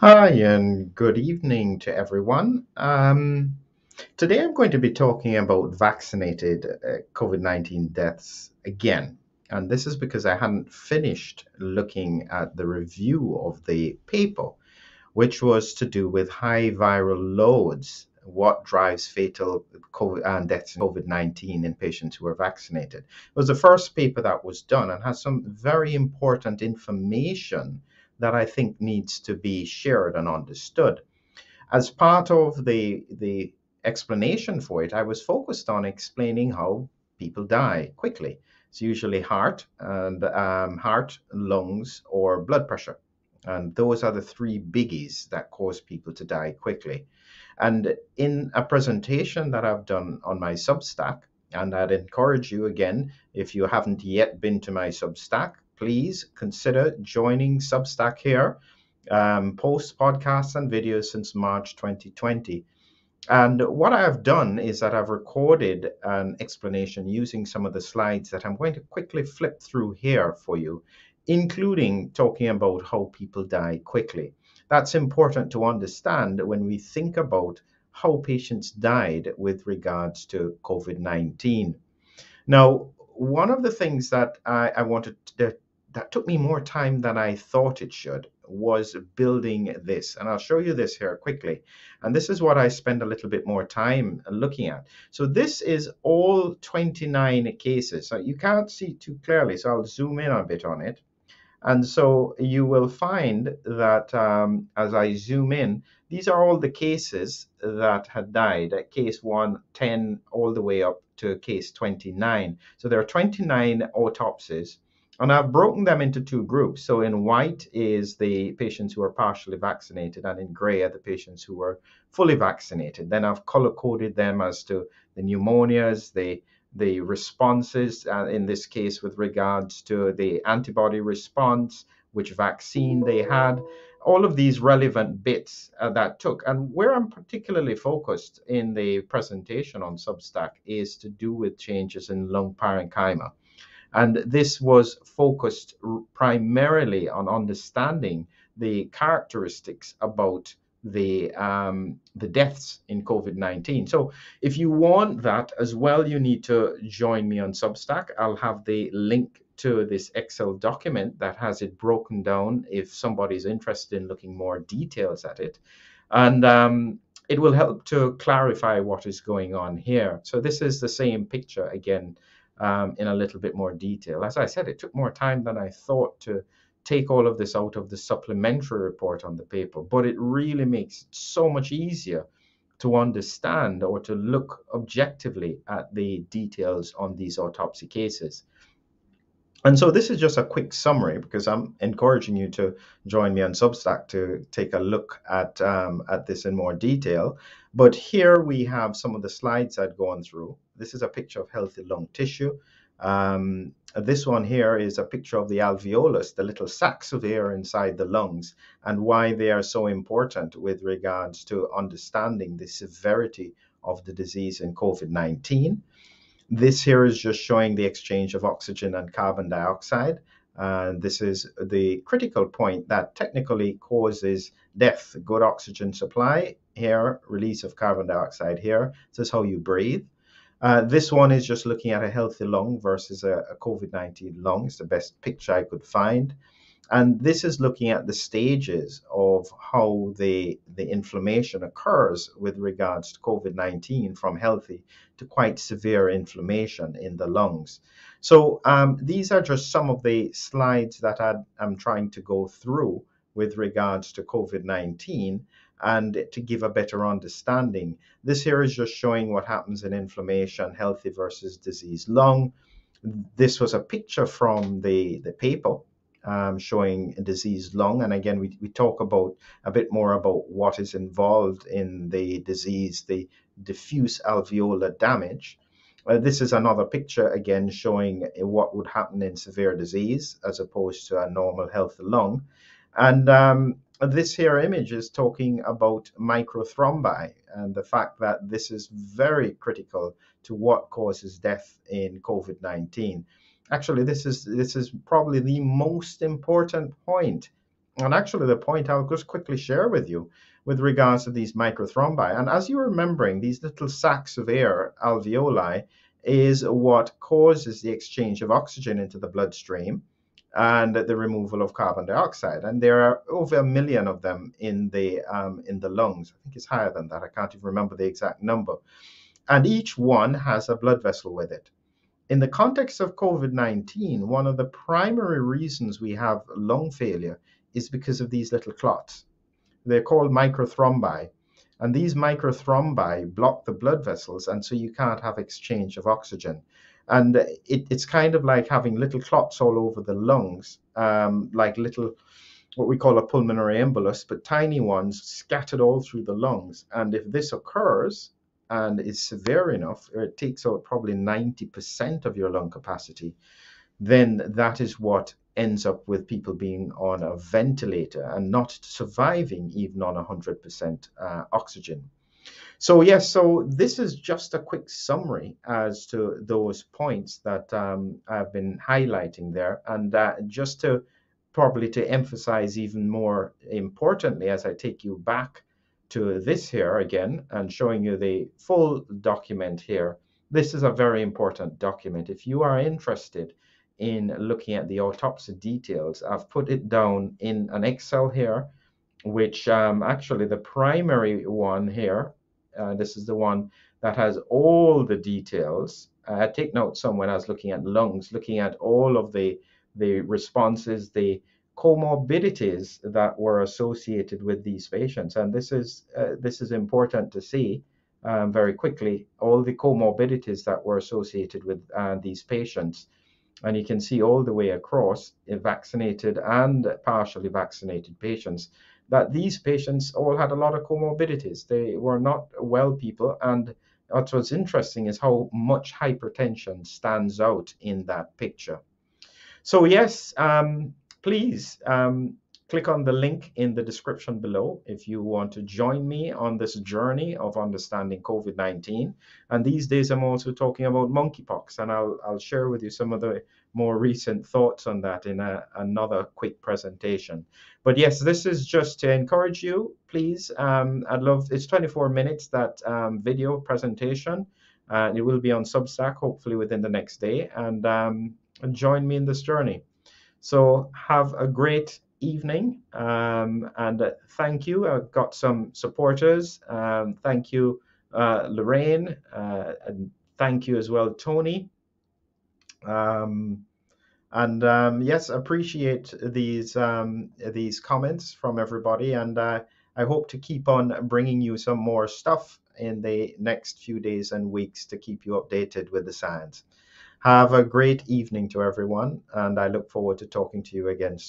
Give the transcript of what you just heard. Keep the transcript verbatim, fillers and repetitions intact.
Hi and good evening to everyone. Um, today I'm going to be talking about vaccinated uh, COVID nineteen deaths again. And this is because I hadn't finished looking at the review of the paper, which was to do with high viral loads, what drives fatal COVID and deaths in COVID nineteen in patients who are vaccinated. It was the first paper that was done and has some very important information that I think needs to be shared and understood. As part of the, the explanation for it, I was focused on explaining how people die quickly. It's usually heart, and um, heart, lungs, or blood pressure. And those are the three biggies that cause people to die quickly. And in a presentation that I've done on my Substack, and I'd encourage you again, if you haven't yet been to my Substack, please consider joining Substack here, um, post podcasts and videos since March twenty twenty. And what I've done is that I've recorded an explanation using some of the slides that I'm going to quickly flip through here for you, including talking about how people die quickly. That's important to understand when we think about how patients died with regards to COVID nineteen. Now, one of the things that I, I wanted to that took me more time than I thought it should was building this. And I'll show you this here quickly. And this is what I spend a little bit more time looking at. So this is all twenty-nine cases. So you can't see too clearly, so I'll zoom in a bit on it. And so you will find that um, as I zoom in, these are all the cases that had died at case one, ten, all the way up to case twenty-nine. So there are twenty-nine autopsies. And I've broken them into two groups. So in white is the patients who are partially vaccinated, and in gray are the patients who are fully vaccinated. Then I've color-coded them as to the pneumonias, the, the responses, uh, in this case with regards to the antibody response, which vaccine they had, all of these relevant bits uh, that took. And where I'm particularly focused in the presentation on Substack is to do with changes in lung parenchyma. And this was focused primarily on understanding the characteristics about the, um, the deaths in COVID nineteen. So if you want that as well, you need to join me on Substack. I'll have the link to this Excel document that has it broken down if somebody's interested in looking more details at it. And um, it will help to clarify what is going on here. So this is the same picture again, Um, in a little bit more detail. As I said, it took more time than I thought to take all of this out of the supplementary report on the paper, but it really makes it so much easier to understand or to look objectively at the details on these autopsy cases. And so this is just a quick summary, because I'm encouraging you to join me on Substack to take a look at, um, at this in more detail. But here we have some of the slides I'd gone through. This is a picture of healthy lung tissue. Um, this one here is a picture of the alveolus, the little sacs of air inside the lungs, and why they are so important with regards to understanding the severity of the disease in COVID nineteen. This here is just showing the exchange of oxygen and carbon dioxide. And uh, this is the critical point that technically causes death. Good oxygen supply here, release of carbon dioxide here. This is how you breathe. Uh, this one is just looking at a healthy lung versus a, a COVID nineteen lung. It's the best picture I could find. And this is looking at the stages of how the, the inflammation occurs with regards to COVID nineteen, from healthy to quite severe inflammation in the lungs. So um, these are just some of the slides that I, I'm trying to go through with regards to COVID nineteen. And to give a better understanding, this here is just showing what happens in inflammation, healthy versus diseased lung. This was a picture from the, the paper um, showing a diseased lung. And again, we, we talk about a bit more about what is involved in the disease, the diffuse alveolar damage. Uh, this is another picture, again, showing what would happen in severe disease as opposed to a normal healthy lung. And um, this here image is talking about microthrombi and the fact that this is very critical to what causes death in COVID nineteen. Actually, this is, this is probably the most important point And actually, the point I'll just quickly share with you with regards to these microthrombi, and as you're remembering, these little sacs of air, alveoli, is what causes the exchange of oxygen into the bloodstream and the removal of carbon dioxide. And there are over a million of them in the, um, in the lungs. I think it's higher than that. I can't even remember the exact number. And each one has a blood vessel with it. In the context of COVID nineteen, one of the primary reasons we have lung failure is because of these little clots. They're called microthrombi, and these microthrombi block the blood vessels, and so you can't have exchange of oxygen. And it, it's kind of like having little clots all over the lungs, um, like little, what we call a pulmonary embolus, but tiny ones scattered all through the lungs. And if this occurs and is severe enough, or it takes out probably ninety percent of your lung capacity, then that is what ends up with people being on a ventilator and not surviving even on one hundred percent uh, oxygen. So yes, so this is just a quick summary as to those points that um, I've been highlighting there. And uh, just to probably to emphasize even more importantly, as I take you back to this here again and showing you the full document here, this is a very important document. If you are interested in looking at the autopsy details, I've put it down in an Excel here, which um, actually the primary one here, uh, this is the one that has all the details. I uh, take note some when I was looking at lungs, looking at all of the, the responses, the comorbidities that were associated with these patients. And this is, uh, this is important to see um, very quickly, all the comorbidities that were associated with uh, these patients. And you can see all the way across, vaccinated and partially vaccinated patients, that these patients all had a lot of comorbidities. They were not well people. And what's interesting is how much hypertension stands out in that picture. So yes, um, please um, click on the link in the description below if you want to join me on this journey of understanding COVID nineteen. And these days I'm also talking about monkeypox, and I'll, I'll share with you some of the more recent thoughts on that in a, another quick presentation. But yes, this is just to encourage you, please. Um, I'd love, it's twenty-four minutes, that um, video presentation, and uh, it will be on Substack hopefully within the next day, and, um, and join me in this journey. So have a great evening, um, and uh, thank you. I've got some supporters. Um, thank you, uh, Lorraine, uh, and thank you as well, Tony. Um, and um, yes, appreciate these um, these comments from everybody, and uh, I hope to keep on bringing you some more stuff in the next few days and weeks to keep you updated with the science. Have a great evening to everyone, and I look forward to talking to you again soon.